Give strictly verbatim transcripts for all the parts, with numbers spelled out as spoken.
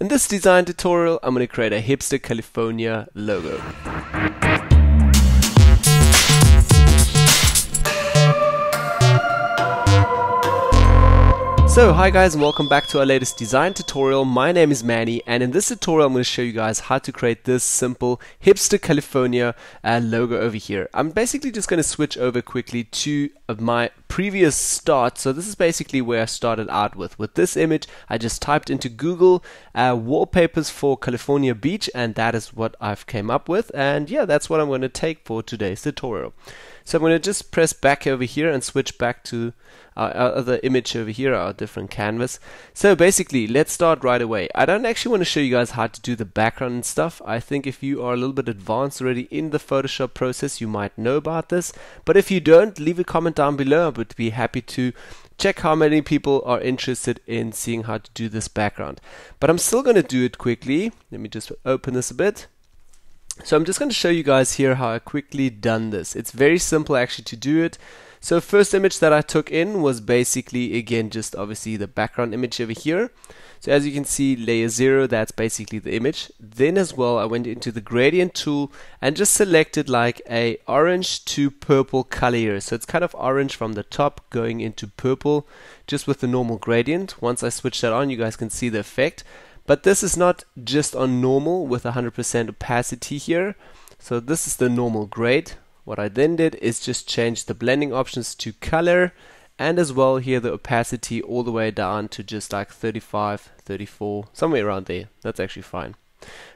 In this design tutorial, I'm going to create a hipster California logo. So hi guys and welcome back to our latest design tutorial. My name is Manny and in this tutorial I'm going to show you guys how to create this simple hipster California uh, logo over here. I'm basically just going to switch over quickly to my previous start. So this is basically where I started out with. With this image I just typed into Google uh, wallpapers for California beach and that is what I've came up with, and yeah, that's what I'm going to take for today's tutorial. So I'm going to just press back over here and switch back to our other image over here, our different canvas. So basically, let's start right away. I don't actually want to show you guys how to do the background and stuff. I think if you are a little bit advanced already in the Photoshop process, you might know about this. But if you don't, leave a comment down below. I would be happy to check how many people are interested in seeing how to do this background. But I'm still going to do it quickly. Let me just open this a bit. So I'm just going to show you guys here how I quickly done this. It's very simple actually to do it. So first image that I took in was basically, again, just obviously the background image over here. So as you can see, layer zero, that's basically the image. Then as well, I went into the gradient tool and just selected like a orange to purple color here. So it's kind of orange from the top going into purple, just with the normal gradient. Once I switch that on, you guys can see the effect. But this is not just on normal with one hundred percent opacity here. So this is the normal grade. What I then did is just change the blending options to color, and as well here the opacity all the way down to just like thirty-five, thirty-four, somewhere around there. That's actually fine.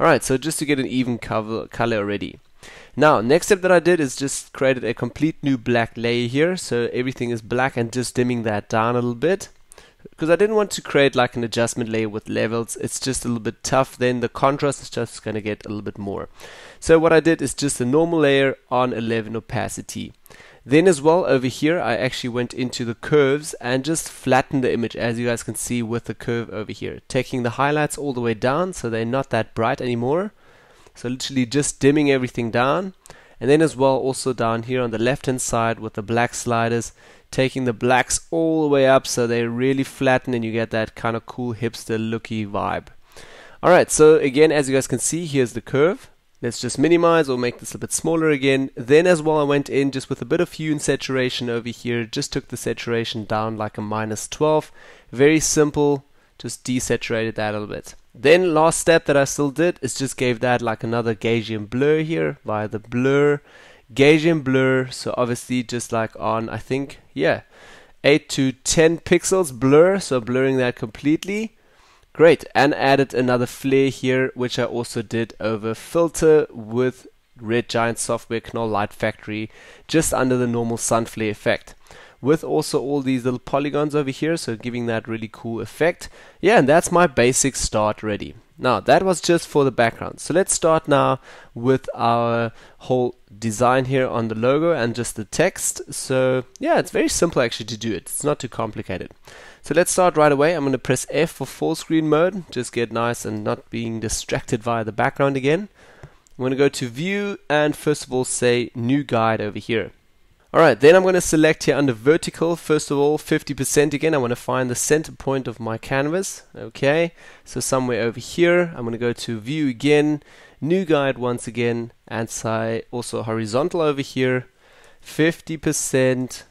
Alright, so just to get an even cover, color already. Now, next step that I did is just created a complete new black layer here. So everything is black and just dimming that down a little bit, because I didn't want to create like an adjustment layer with levels. It's just a little bit tough, then the contrast is just going to get a little bit more. So what I did is just a normal layer on eleven opacity. Then as well over here I actually went into the curves and just flattened the image, as you guys can see with the curve over here, taking the highlights all the way down so they're not that bright anymore. So literally just dimming everything down. And then as well also down here on the left hand side with the black sliders, taking the blacks all the way up so they really flatten and you get that kind of cool hipster looky vibe. Alright, so again, as you guys can see, here's the curve. Let's just minimize or make this a bit smaller again. Then as well I went in just with a bit of hue and saturation over here, just took the saturation down like a minus twelve. Very simple, just desaturated that a little bit. Then last step that I still did is just gave that like another Gaussian blur here via the blur, Gaussian blur. So obviously just like on, I think, yeah, eight to ten pixels blur, so blurring that completely. Great, and added another flare here, which I also did over filter with Red Giant Software Knoll Light Factory, just under the normal sun flare effect, with also all these little polygons over here, so giving that really cool effect. Yeah, and that's my basic start ready. Now that was just for the background. So let's start now with our whole design here on the logo and just the text. So yeah, it's very simple actually to do it. It's not too complicated. So let's start right away. I'm going to press F for full screen mode. Just get nice and not being distracted by the background again. I'm going to go to view and first of all say new guide over here. Alright, then I'm going to select here under vertical, first of all, fifty percent again. I want to find the center point of my canvas. Okay, so somewhere over here, I'm going to go to view again, new guide once again, and say also horizontal over here, fifty percent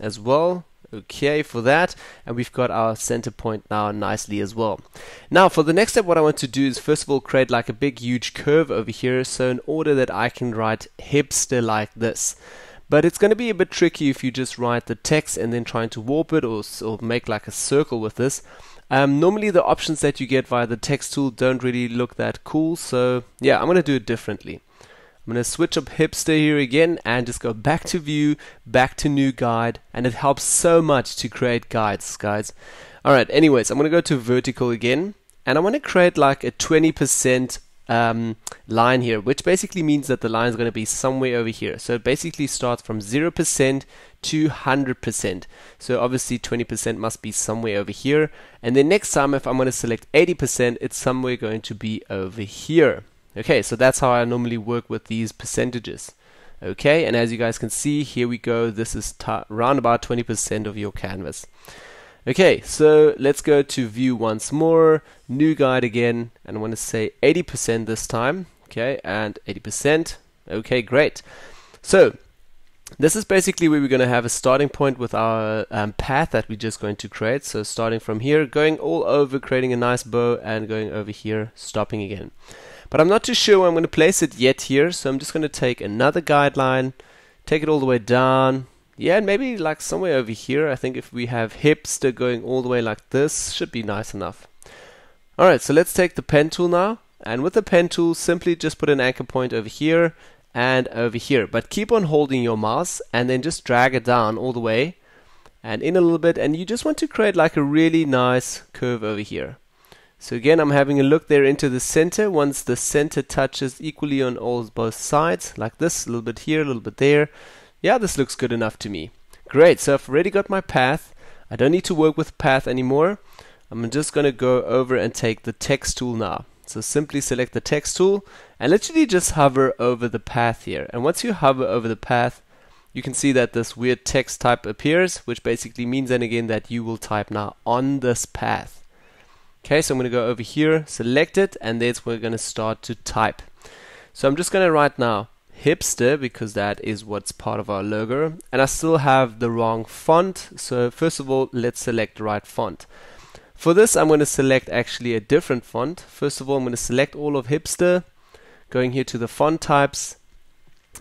as well. Okay, for that, and we've got our center point now nicely as well. Now for the next step, what I want to do is first of all create like a big huge curve over here, so in order that I can write hipster like this. But it's going to be a bit tricky if you just write the text and then trying to warp it or, or make like a circle with this. Um, normally the options that you get via the text tool don't really look that cool. So yeah, I'm going to do it differently. I'm going to switch up hipster here again and just go back to view, back to new guide, and it helps so much to create guides, guys. Alright, anyways, I'm going to go to vertical again and I want to create like a twenty percent Um, line here, which basically means that the line is going to be somewhere over here. So it basically starts from zero percent to one hundred percent. So obviously twenty percent must be somewhere over here. And then next time if I'm going to select eighty percent, it's somewhere going to be over here. Okay, so that's how I normally work with these percentages. Okay, and as you guys can see, here we go. This is round about twenty percent of your canvas. Okay, so let's go to view once more, new guide again, and I want to say eighty percent this time. Okay, and eighty percent. Okay, great. So this is basically where we're going to have a starting point with our um, path that we're just going to create. So starting from here, going all over, creating a nice bow, and going over here, stopping again. But I'm not too sure where I'm going to place it yet here, so I'm just going to take another guideline, take it all the way down. Yeah, and maybe like somewhere over here. I think if we have hipster going all the way like this, should be nice enough. Alright, so let's take the pen tool now. And with the pen tool, simply just put an anchor point over here and over here. But keep on holding your mouse and then just drag it down all the way and in a little bit. And you just want to create like a really nice curve over here. So again, I'm having a look there into the center. Once the center touches equally on all both sides, like this, a little bit here, a little bit there. Yeah, this looks good enough to me. Great, so I've already got my path. I don't need to work with path anymore. I'm just going to go over and take the text tool now. So simply select the text tool and literally just hover over the path here. And once you hover over the path, you can see that this weird text type appears, which basically means then again that you will type now on this path. Okay, so I'm going to go over here, select it, and that's where we're going to start to type. So I'm just going to write now hipster, because that is what's part of our logo, and I still have the wrong font. So first of all, let's select the right font. For this, I'm going to select actually a different font. First of all, I'm going to select all of hipster, going here to the font types,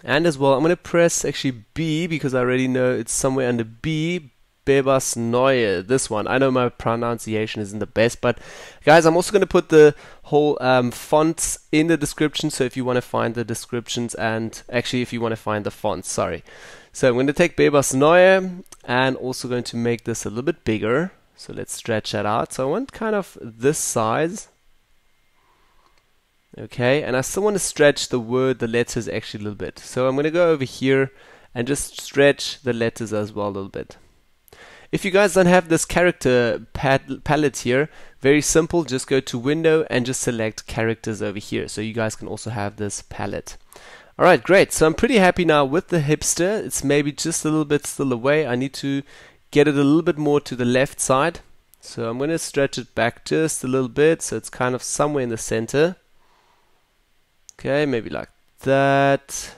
and as well I'm going to press actually B, because I already know it's somewhere under B, Bebas Neue, this one. I know my pronunciation isn't the best, but guys, I'm also going to put the whole um, fonts in the description, so if you want to find the descriptions, and actually if you want to find the fonts, sorry. So I'm going to take Bebas Neue, and also going to make this a little bit bigger, so let's stretch that out. So I want kind of this size. Okay, and I still want to stretch the word, the letters actually a little bit. So I'm going to go over here and just stretch the letters as well a little bit. If you guys don't have this character pad palette here, very simple, just go to window and just select characters over here, so you guys can also have this palette. Alright, great, so I'm pretty happy now with the hipster. It's maybe just a little bit still away. I need to get it a little bit more to the left side, so I'm going to stretch it back just a little bit, so it's kind of somewhere in the center. Okay, maybe like that.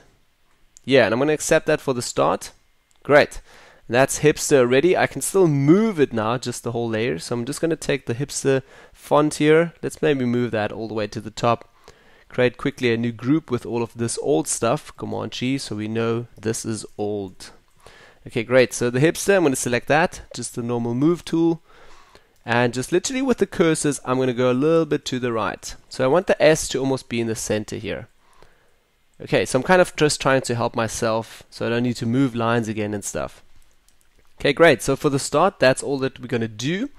Yeah, and I'm going to accept that for the start. Great. That's hipster already. I can still move it now, just the whole layer. So I'm just going to take the hipster font here. Let's maybe move that all the way to the top. Create quickly a new group with all of this old stuff. Command G, so we know this is old. Okay, great. So the hipster, I'm going to select that. Just the normal move tool. And just literally with the cursors, I'm going to go a little bit to the right. So I want the S to almost be in the center here. Okay, so I'm kind of just trying to help myself, so I don't need to move lines again and stuff. Okay, great. So for the start, that's all that we're going to do.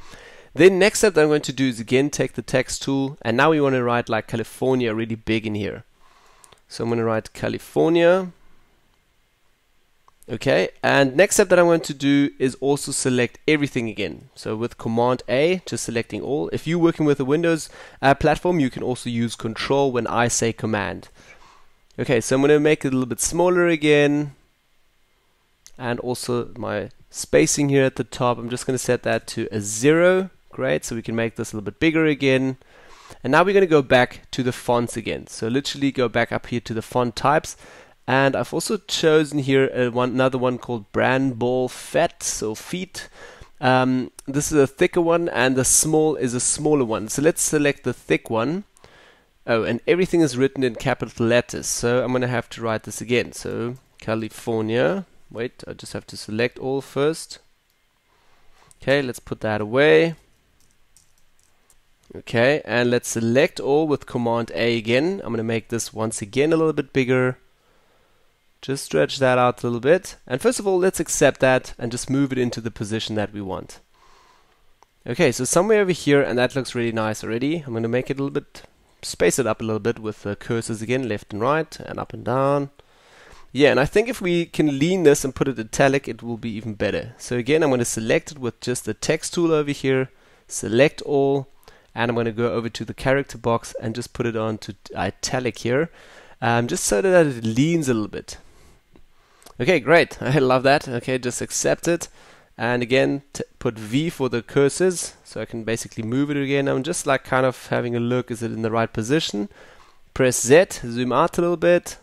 Then next step that I'm going to do is again take the text tool, and now we want to write like California really big in here. So I'm going to write California. Okay, and next step that I'm going to do is also select everything again. So with Command A, just selecting all. If you're working with a Windows uh, platform, you can also use Control when I say Command. Okay, so I'm going to make it a little bit smaller again, and also my spacing here at the top, I'm just going to set that to a zero. Great, so we can make this a little bit bigger again. And now we're going to go back to the fonts again. So literally go back up here to the font types. And I've also chosen here a one, another one called Brand Ball Fett, so feet. Um, this is a thicker one, and the small is a smaller one. So let's select the thick one. Oh, and everything is written in capital letters. So I'm going to have to write this again. So California. Wait, I just have to select all first. Okay, let's put that away. Okay, and let's select all with Command A again. I'm going to make this once again a little bit bigger. Just stretch that out a little bit. And first of all, let's accept that and just move it into the position that we want. Okay, so somewhere over here, and that looks really nice already. I'm going to make it a little bit, space it up a little bit with the cursors again, left and right, and up and down. Yeah, and I think if we can lean this and put it italic, it will be even better. So again, I'm going to select it with just the text tool over here, select all, and I'm going to go over to the character box and just put it on to italic here, um, just so that it leans a little bit. Okay, great. I love that. Okay, just accept it. And again, t put V for the cursors, so I can basically move it again. I'm just like kind of having a look, is it in the right position? Press Z, zoom out a little bit.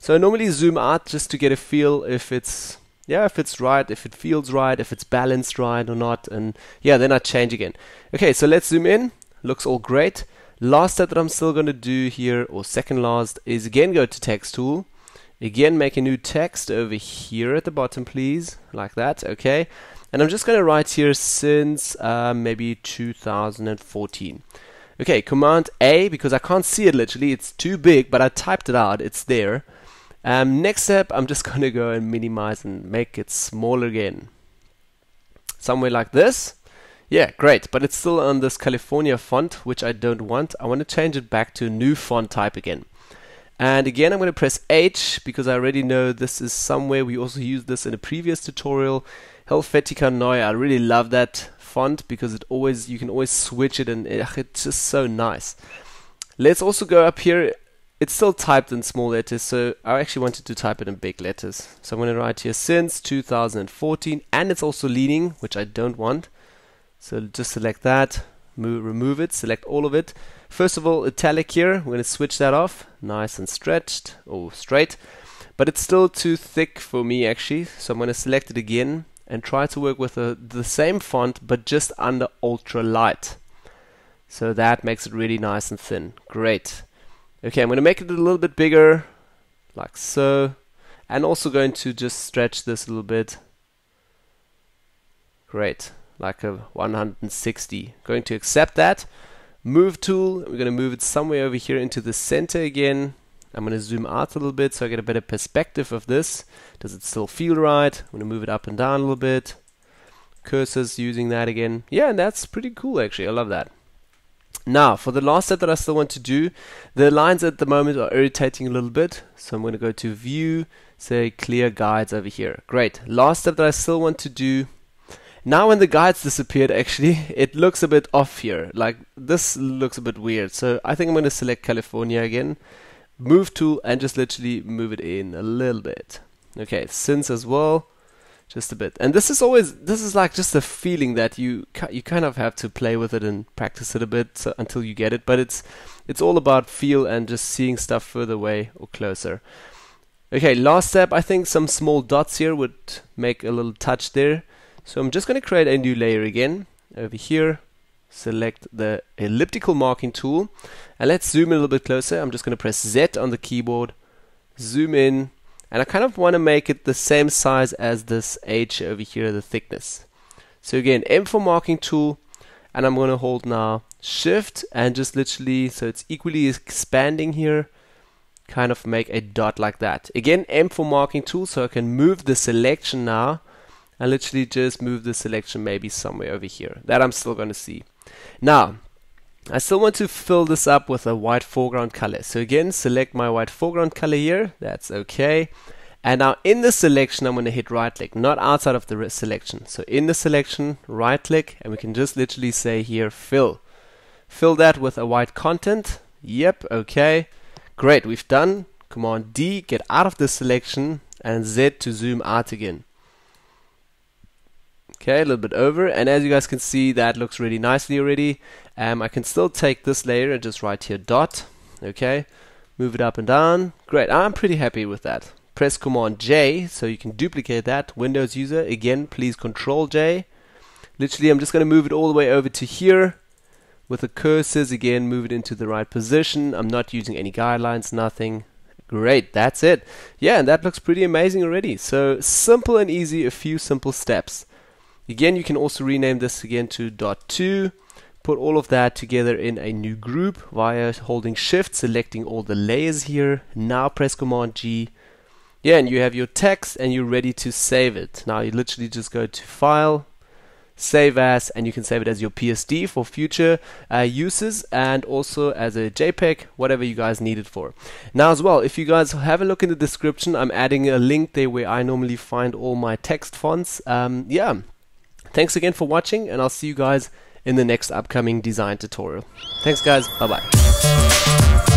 So I normally zoom out just to get a feel if it's, yeah, if it's right, if it feels right, if it's balanced right or not. And yeah, then I change again. Okay, so let's zoom in. Looks all great. Last step that I'm still going to do here, or second last, is again go to text tool. Again, make a new text over here at the bottom, please, like that, okay? And I'm just going to write here since uh, maybe two thousand fourteen. Okay, Command A, because I can't see it literally, it's too big, but I typed it out, it's there. Um, next step, I'm just going to go and minimize and make it smaller again. Somewhere like this. Yeah, great, but it's still on this California font, which I don't want. I want to change it back to a new font type again. And again, I'm going to press H because I already know this is somewhere. We also used this in a previous tutorial, Helvetica Neue. I really love that font because it always, you can always switch it, and it's just so nice. Let's also go up here. It's still typed in small letters, so I actually wanted to type it in big letters. So I'm going to write here since two thousand fourteen, and it's also leaning, which I don't want. So just select that. Move, remove it, select all of it. First of all, italic here, we're going to switch that off, nice and stretched, or straight, but it's still too thick for me actually, so I'm going to select it again and try to work with a, the same font, but just under ultra light. So that makes it really nice and thin, great. Okay, I'm going to make it a little bit bigger, like so, and also going to just stretch this a little bit, great. Like a one hundred sixty. Going to accept that. Move tool. We're going to move it somewhere over here into the center again. I'm going to zoom out a little bit so I get a better perspective of this. Does it still feel right? I'm going to move it up and down a little bit. Cursors, using that again. Yeah, and that's pretty cool actually. I love that. Now, for the last step that I still want to do, the lines at the moment are irritating a little bit. So I'm going to go to View, say Clear Guides over here. Great. Last step that I still want to do. Now when the guides disappeared, actually, it looks a bit off here. Like, this looks a bit weird. So I think I'm going to select California again. Move tool and just literally move it in a little bit. Okay, since as well, just a bit. And this is always, this is like just a feeling that you you kind of have to play with it and practice it a bit so, until you get it. But it's it's all about feel and just seeing stuff further away or closer. Okay, last step. I think some small dots here would make a little touch there. So I'm just going to create a new layer again, over here, select the elliptical marking tool, and let's zoom in a little bit closer. I'm just going to press Z on the keyboard, zoom in, and I kind of want to make it the same size as this H over here, the thickness. So again, M for marking tool, and I'm going to hold now Shift, and just literally, so it's equally expanding here, kind of make a dot like that. Again, M for marking tool, so I can move the selection now, and literally just move the selection maybe somewhere over here. That I'm still going to see. Now, I still want to fill this up with a white foreground color. So again, select my white foreground color here. That's okay. And now in the selection, I'm going to hit right click, not outside of the selection. So in the selection, right click, and we can just literally say here, fill. Fill that with a white content. Yep, okay. Great, we've done. Command D, get out of the selection, and Z to zoom out again. Okay, a little bit over, and as you guys can see, that looks really nicely already. Um, I can still take this layer and just write here dot, okay, move it up and down. Great, I'm pretty happy with that. Press Command J, so you can duplicate that. Windows user, again, please Control J. Literally, I'm just going to move it all the way over to here. With the cursors, again, move it into the right position. I'm not using any guidelines, nothing. Great, that's it. Yeah, and that looks pretty amazing already. So, simple and easy, a few simple steps. Again, you can also rename this again to dot two, put all of that together in a new group via holding Shift, selecting all the layers here. Now press Command G. Yeah, and you have your text and you're ready to save it. Now you literally just go to File, Save As, and you can save it as your P S D for future uh, uses, and also as a JPEG, whatever you guys need it for. Now as well, if you guys have a look in the description, I'm adding a link there where I normally find all my text fonts. Um, yeah. Thanks again for watching, and I'll see you guys in the next upcoming design tutorial. Thanks guys, bye bye.